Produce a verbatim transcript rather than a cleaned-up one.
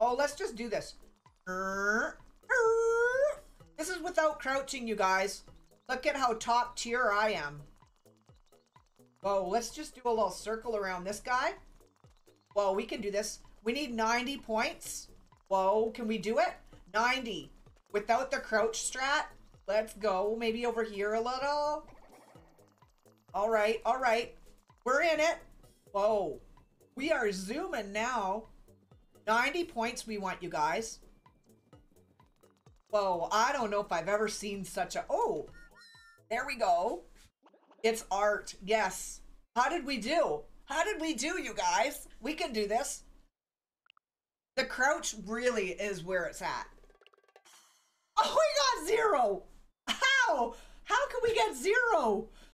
Oh, let's just do this. This is without crouching, you guys. Look at how top tier I am. Whoa, let's just do a little circle around this guy. Whoa, we can do this. We need ninety points. Whoa, can we do it? ninety. Without the crouch strat. Let's go. Maybe over here a little. All right, all right. We're in it. Whoa. We are zooming now. ninety points we want, you guys. Whoa, I don't know if I've ever seen such a... Oh, there we go. It's art. Yes. How did we do? How did we do, you guys? We can do this. The crouch really is where it's at. Oh, we got zero. How? How can we get zero?